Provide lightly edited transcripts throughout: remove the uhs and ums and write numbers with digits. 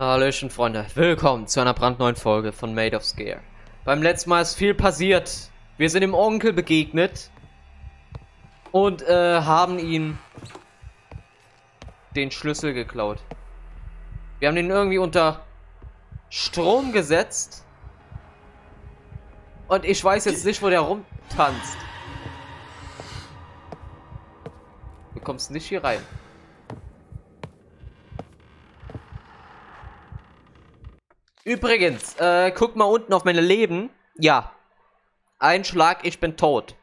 Hallöchen Freunde, willkommen zu einer brandneuen Folge von Maid of Sker. Beim letzten Mal ist viel passiert. Wir sind dem Onkel begegnet und haben ihn den Schlüssel geklaut. Wir haben ihn irgendwie unter Strom gesetzt und ich weiß jetzt nicht, wo der rumtanzt. Du kommst nicht hier rein. Übrigens, guck mal unten auf meine Leben. Ja. Ein Schlag, ich bin tot.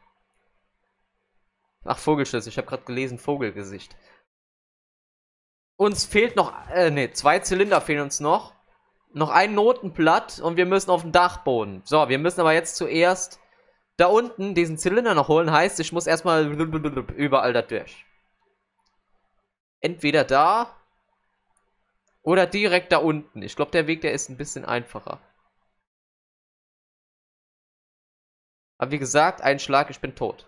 Ach, Vogelschlüssel. Ich habe gerade gelesen, Vogelgesicht. Uns fehlt noch... zwei Zylinder fehlen uns noch. Noch ein Notenblatt und wir müssen auf den Dachboden. So, wir müssen aber jetzt zuerst da unten diesen Zylinder noch holen. Heißt, ich muss erstmal überall da durch. Entweder da... oder direkt da unten. Ich glaube, der Weg, der ist ein bisschen einfacher. Aber wie gesagt, ein Schlag, ich bin tot.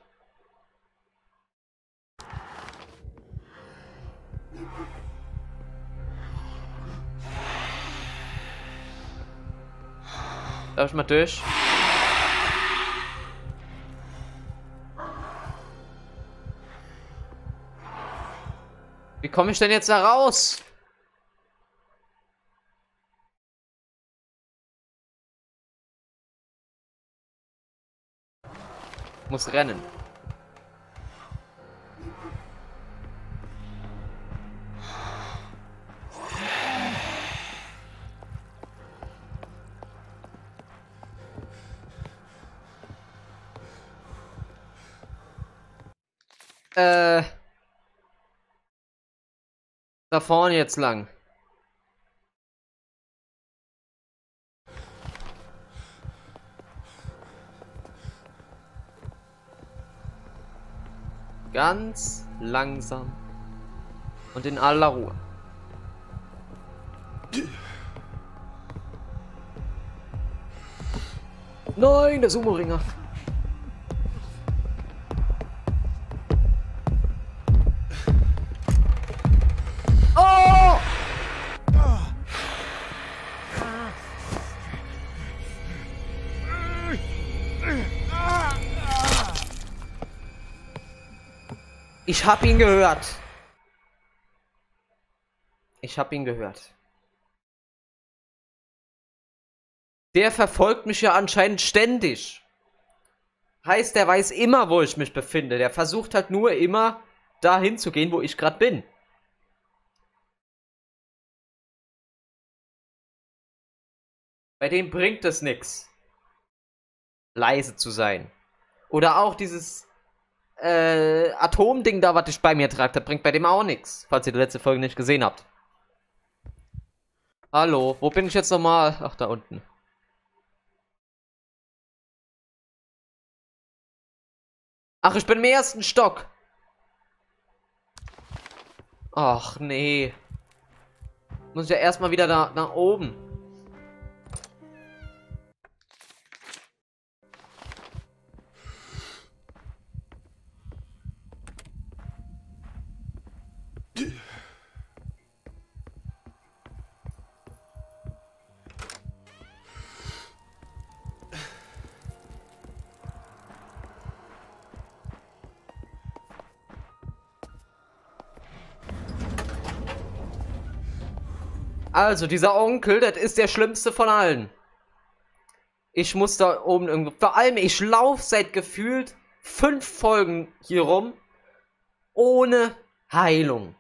Darf ich mal durch? Wie komme ich denn jetzt da raus? Muss rennen. Da vorne jetzt lang. Ganz langsam und in aller Ruhe. Nein, der Sumo-Ringer. Oh! Ich hab ihn gehört. Ich hab ihn gehört. Der verfolgt mich ja anscheinend ständig. Heißt, der weiß immer, wo ich mich befinde. Der versucht halt nur immer dahin zu gehen, wo ich gerade bin. Bei dem bringt es nichts, leise zu sein. Oder auch dieses... Atomding da, was ich bei mir trage, das bringt bei dem auch nichts, falls ihr die letzte Folge nicht gesehen habt. Hallo, wo bin ich jetzt nochmal? Ach, da unten. Ach, ich bin im ersten Stock. Ach, nee. Muss ich ja erstmal wieder da nach oben. Also, dieser Onkel, das ist der schlimmste von allen. Ich muss da oben irgendwo... Vor allem, ich laufe seit gefühlt 5 Folgen hier rum. Ohne Heilung.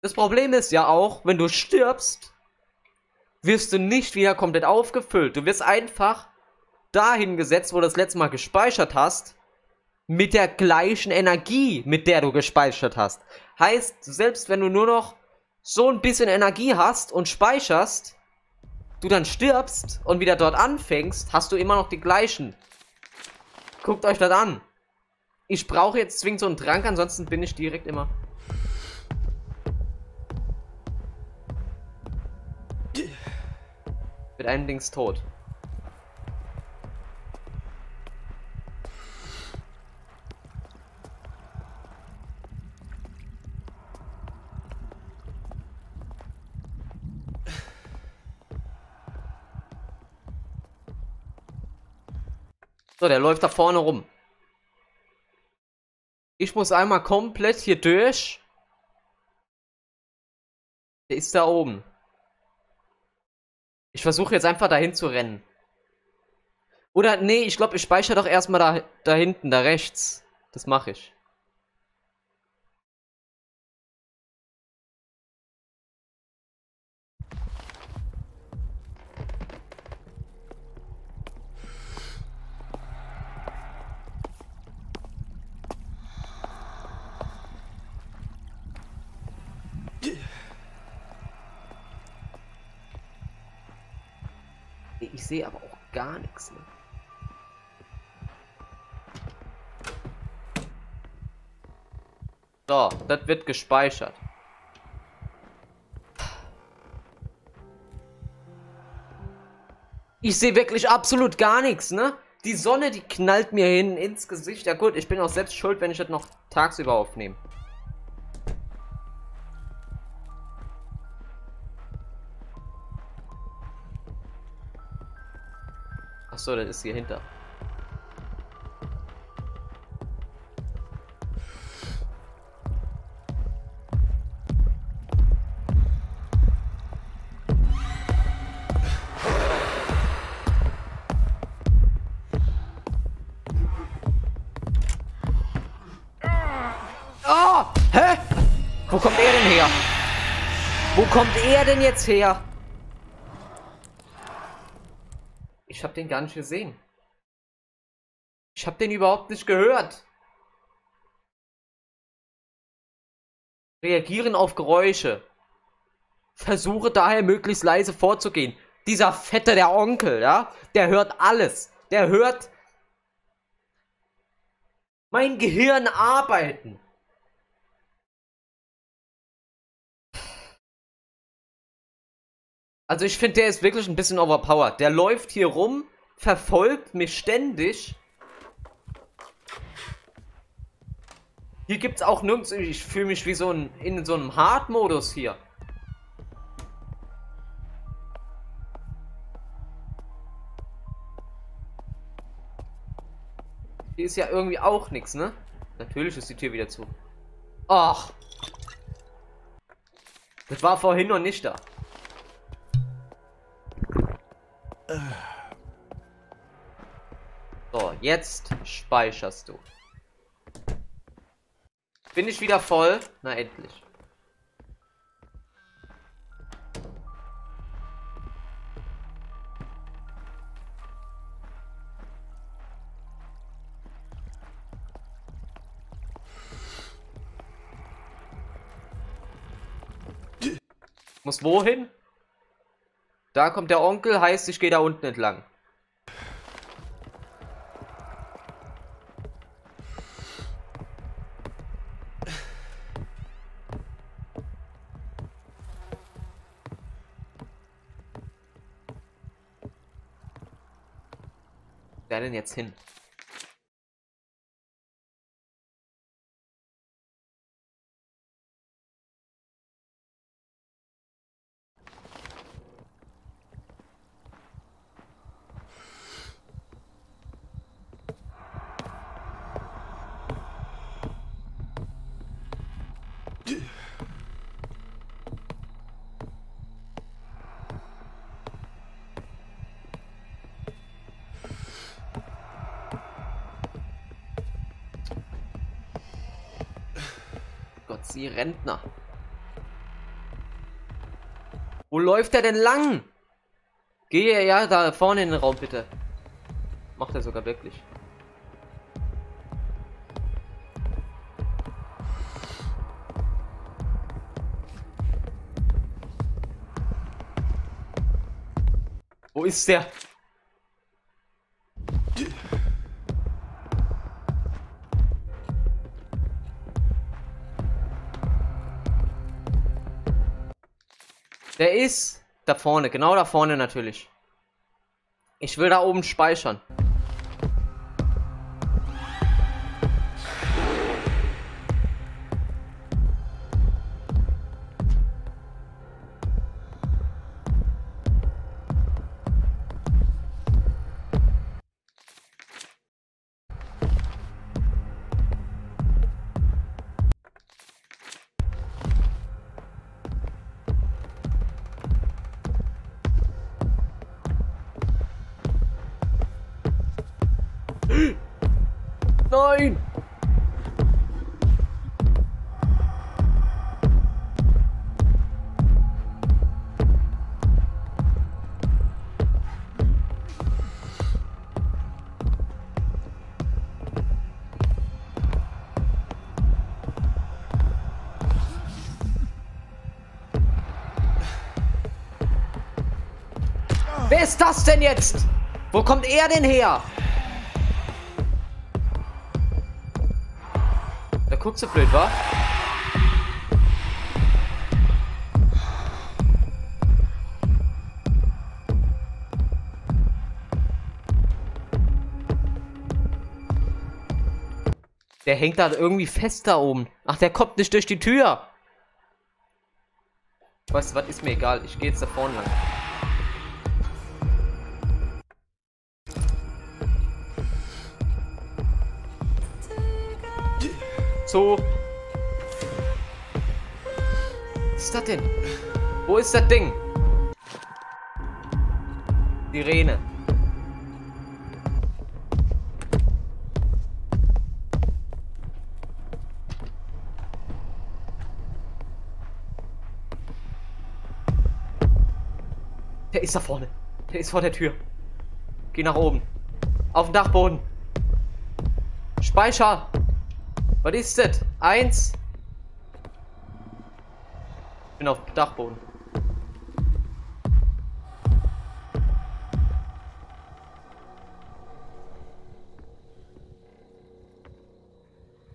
Das Problem ist ja auch, wenn du stirbst, wirst du nicht wieder komplett aufgefüllt. Du wirst einfach dahin gesetzt, wo du das letzte Mal gespeichert hast. Mit der gleichen Energie, mit der du gespeichert hast. Heißt, selbst wenn du nur noch... so ein bisschen Energie hast und speicherst, du dann stirbst und wieder dort anfängst, hast du immer noch die gleichen. Guckt euch das an. Ich brauche jetzt zwingend so einen Trank, ansonsten bin ich direkt immer... mit einem Dings tot. So, der läuft da vorne rum. Ich muss einmal komplett hier durch. Der ist da oben. Ich versuche jetzt einfach dahin zu rennen. Oder, nee, ich glaube, ich speichere doch erstmal da hinten, da rechts. Das mache ich. Ich sehe aber auch gar nichts mehr. So, das wird gespeichert. Ich sehe wirklich absolut gar nichts, ne? Die Sonne, die knallt mir hin ins Gesicht. Ja gut, ich bin auch selbst schuld, wenn ich das noch tagsüber aufnehme. Achso, das ist hier hinter. Oh! Hä? Wo kommt er denn her? Wo kommt er denn jetzt her? Ich hab den gar nicht gesehen. Ich hab den überhaupt nicht gehört. Reagieren auf Geräusche. Versuche daher möglichst leise vorzugehen. Dieser Fette, der Onkel, ja? Der hört alles. Der hört mein Gehirn arbeiten. Also ich finde, der ist wirklich ein bisschen overpowered. Der läuft hier rum, verfolgt mich ständig. Hier gibt's auch nirgends... Ich fühle mich wie so in so einem Hard-Modus hier. Hier ist ja irgendwie auch nichts, ne? Natürlich ist die Tür wieder zu. Ach! Das war vorhin noch nicht da. So, jetzt speicherst du. Bin ich wieder voll? Na endlich. Muss wohin? Da kommt der Onkel, heißt, ich gehe da unten entlang. Wer denn jetzt hin? Die Rentner. Wo läuft er denn lang? Gehe ja da vorne in den Raum, bitte. Macht er sogar wirklich. Wo ist der? Der ist da vorne, genau da vorne natürlich. Ich will da oben speichern. Nein! Wer ist das denn jetzt? Wo kommt er denn her? Da guckst du blöd, wa? Der hängt da irgendwie fest da oben. Ach, der kommt nicht durch die Tür. Weißt du, was ist mir egal. Ich gehe jetzt da vorne lang. So. Was ist das denn? Wo ist das Ding? Sirene. Der ist da vorne. Der ist vor der Tür. Geh nach oben. Auf den Dachboden. Speicher. Was ist das? 1. Ich bin auf dem Dachboden.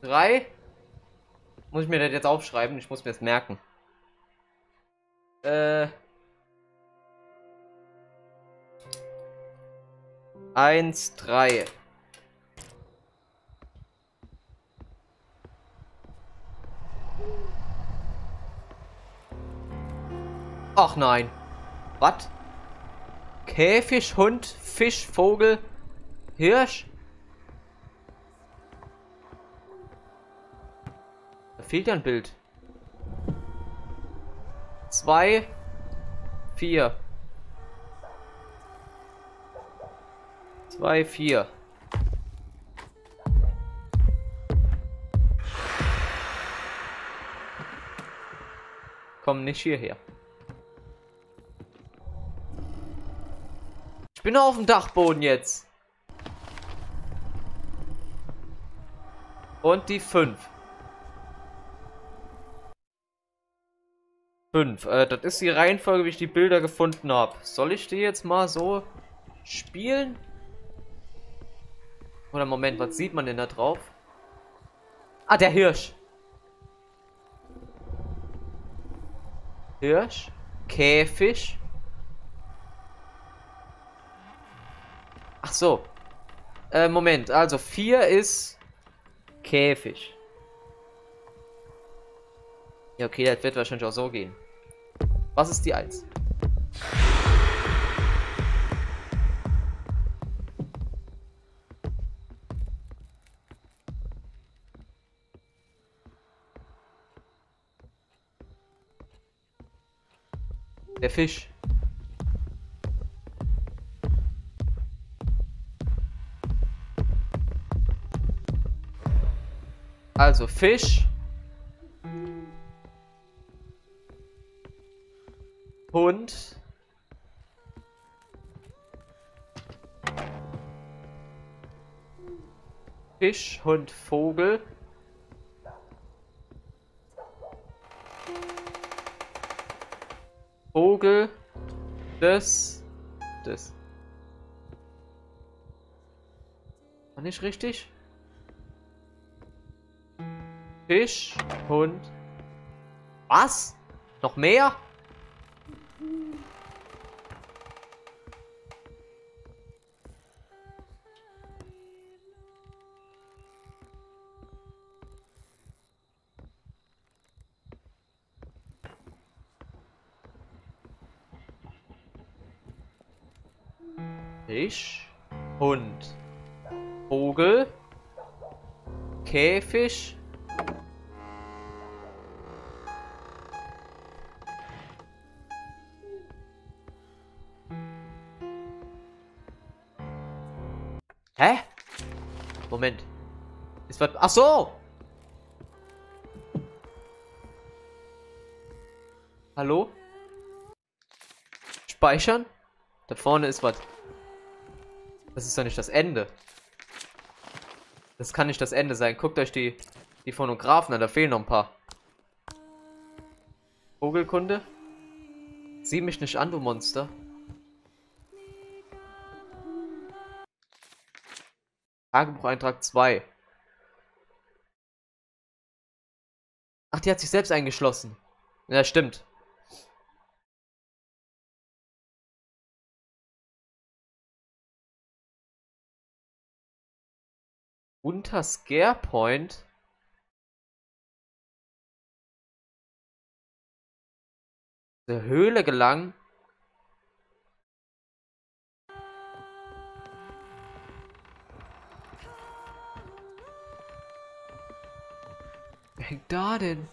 Drei. Muss ich mir das jetzt aufschreiben? Ich muss mir das merken. Eins, 3. Ach nein. Was? Käfig, Hund, Fisch, Vogel, Hirsch. Da fehlt ja ein Bild. 2, 4. 2, 4. Komm nicht hierher. Ich bin auf dem Dachboden jetzt. Und die 5. 5. Das ist die Reihenfolge, wie ich die Bilder gefunden habe. Soll ich die jetzt mal so spielen? Oder Moment, was sieht man denn da drauf? Ah, der Hirsch. Hirsch. Käfig. Ach so. Moment, also 4 ist Käfig. Ja, okay, das wird wahrscheinlich auch so gehen. Was ist die 1? Der Fisch. Also Fisch, Hund, Fisch, Hund, Vogel, Vogel, das. War nicht richtig? Fisch, Hund. Was? Noch mehr? Fisch, Hund, Vogel, Käfig. Moment. Ist was. Ach so! Hallo? Speichern? Da vorne ist was. Das ist doch nicht das Ende. Das kann nicht das Ende sein. Guckt euch die Phonographen an, da fehlen noch ein paar. Vogelkunde? Sieh mich nicht an, du Monster. Tagebucheintrag 2. Ach, die hat sich selbst eingeschlossen. Ja, stimmt. Unter Scare Point? Zur Höhle gelangen? Wer hängt da denn?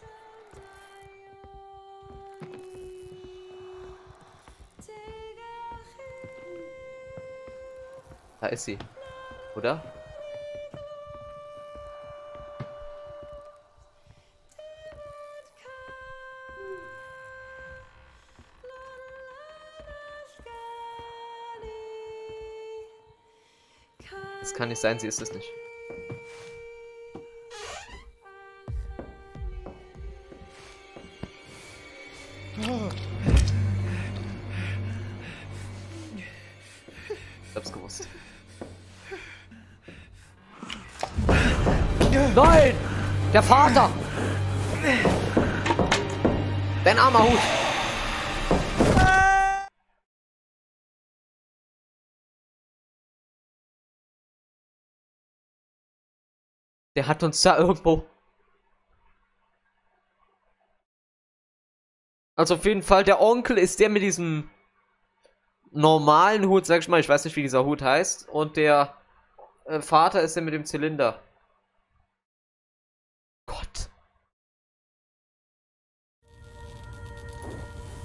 Da ist sie, oder? Das kann nicht sein, sie ist es nicht. Ich hab's gewusst. Nein! Der Vater! Dein armer Hut! Der hat uns da irgendwo... Also auf jeden Fall, der Onkel ist der mit diesem normalen Hut, sag ich mal, ich weiß nicht, wie dieser Hut heißt. Und der Vater ist der mit dem Zylinder. Gott.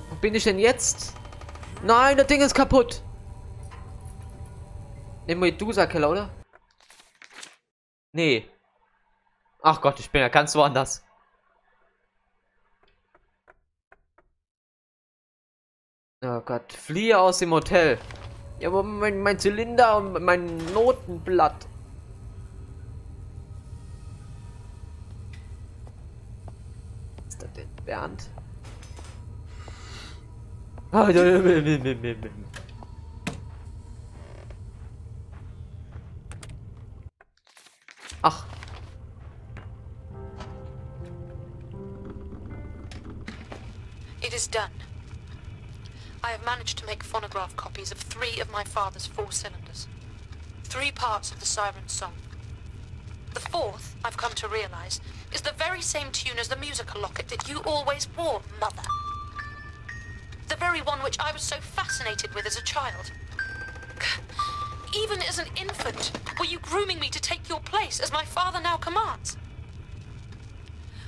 Wo bin ich denn jetzt? Nein, das Ding ist kaputt. Im Medusa-Keller, oder? Nee. Ach Gott, ich bin ja ganz woanders. Oh Gott, fliehe aus dem Hotel. Ja, aber mein Zylinder und mein Notenblatt. Was ist das denn, Bernd? Ach. It is done. I have managed to make phonograph copies of 3 of my father's 4 cylinders. 3 parts of the siren song. The 4th, I've come to realize, is the very same tune as the musical locket that you always wore, Mother. The very one which I was so fascinated with as a child. Even as an infant, were you grooming me to take your place as my father now commands?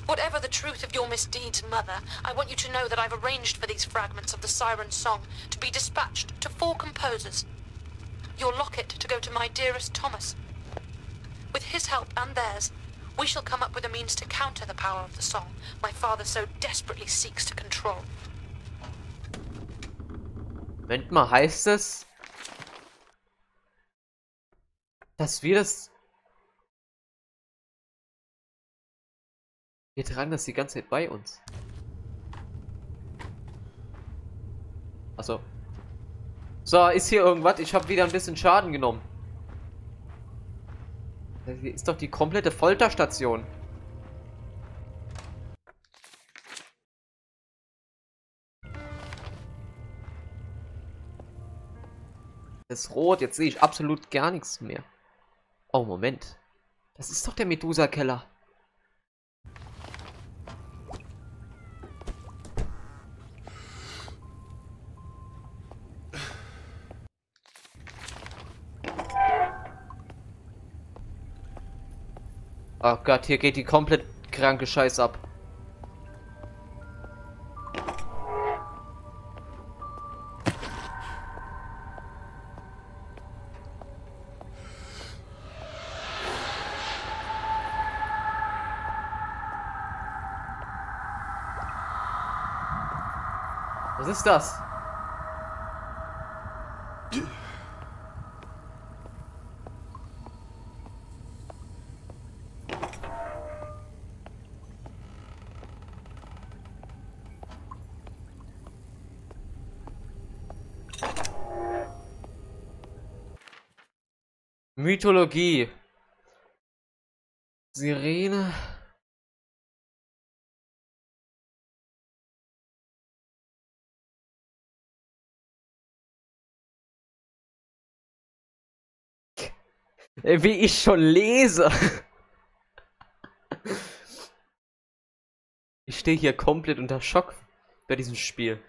Whatever the truth of your misdeeds, Mother, I want you to know that I've arranged for these fragments of the siren song to be dispatched to 4 composers. Your locket to go to my dearest Thomas. With his help and theirs, we shall come up with a means to counter the power of the song my father so desperately seeks to control. Moment mal, heißt es, dass wir das... Wir tragen das die ganze Zeit bei uns. Achso. So, ist hier irgendwas? Ich habe wieder ein bisschen Schaden genommen. Hier ist doch die komplette Folterstation. Das ist rot, jetzt sehe ich absolut gar nichts mehr. Oh, Moment. Das ist doch der Medusa-Keller. Oh Gott, hier geht die komplett kranke Scheiße ab. Was ist das? Mythologie. Sirene. Wie ich schon lese. Ich stehe hier komplett unter Schock bei diesem Spiel.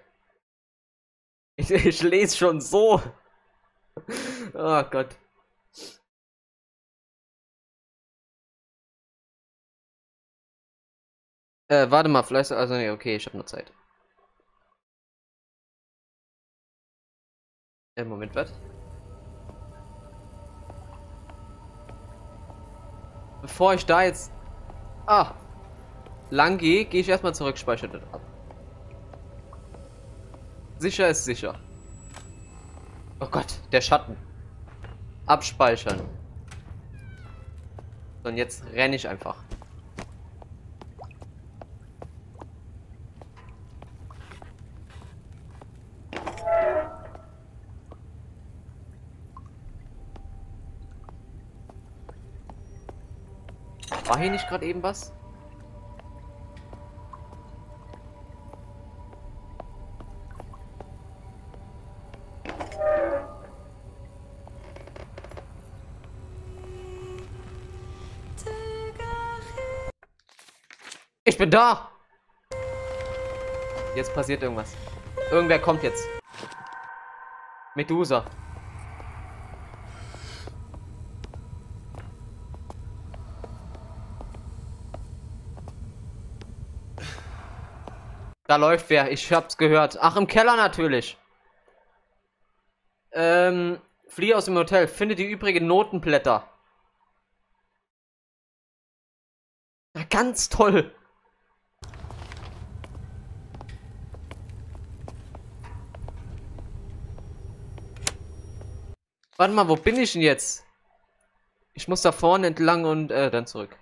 Ich lese schon so. Oh Gott. Warte mal, vielleicht... Also, nee, okay, ich habe noch Zeit. Moment, was? Bevor ich da jetzt... Ah! Lang gehe, gehe ich erstmal zurück, speichere das ab. Sicher ist sicher. Oh Gott, der Schatten. Abspeichern. So, und jetzt renne ich einfach. War hier nicht gerade eben was? Ich bin da! Jetzt passiert irgendwas. Irgendwer kommt jetzt. Medusa. Da läuft wer, ich hab's gehört. Ach, im Keller natürlich. Fliehe aus dem Hotel, finde die übrigen Notenblätter. Na, ganz toll. Warte mal, wo bin ich denn jetzt? Ich muss da vorne entlang und dann zurück.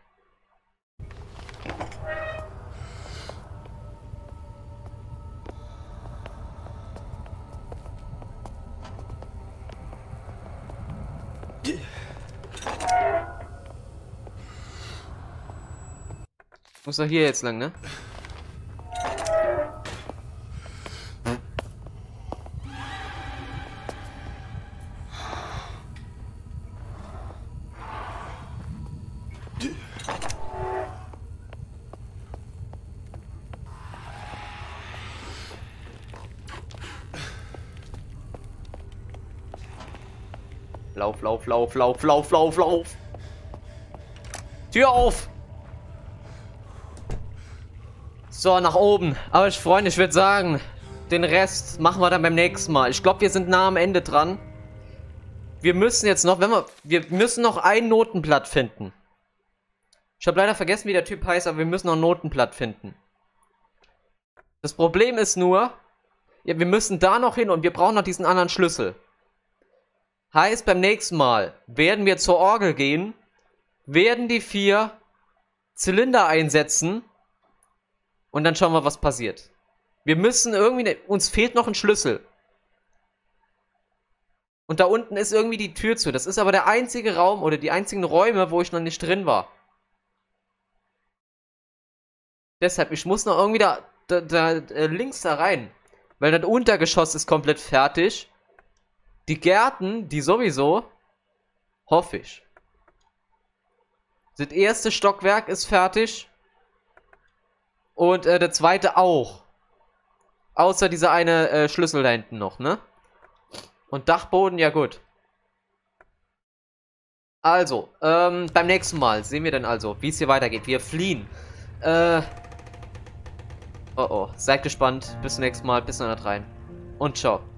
Muss doch hier jetzt lang, ne? Lauf, lauf, lauf, lauf, lauf, lauf, lauf! Tür auf! So, nach oben. Aber ich, Freunde, ich würde sagen, den Rest machen wir dann beim nächsten Mal. Ich glaube, wir sind nah am Ende dran. Wir müssen jetzt noch, wir müssen noch ein Notenblatt finden. Ich habe leider vergessen, wie der Typ heißt, aber wir müssen noch ein Notenblatt finden. Das Problem ist nur, ja, wir müssen da noch hin und wir brauchen noch diesen anderen Schlüssel. Heißt, beim nächsten Mal werden wir zur Orgel gehen, werden die 4 Zylinder einsetzen. Und dann schauen wir, was passiert. Wir müssen irgendwie... Uns fehlt noch ein Schlüssel. Und da unten ist irgendwie die Tür zu. Das ist aber der einzige Raum oder die einzigen Räume, wo ich noch nicht drin war. Deshalb, ich muss noch irgendwie da links da rein. Weil das Untergeschoss ist komplett fertig. Die Gärten, die sowieso, hoffe ich. Das erste Stockwerk ist fertig. Und der zweite auch. Außer dieser eine Schlüssel da hinten noch, ne? Und Dachboden, ja gut. Also, beim nächsten Mal sehen wir dann also, wie es hier weitergeht. Wir fliehen. Oh, seid gespannt. Bis zum nächsten Mal. Bis dann rein. Und ciao.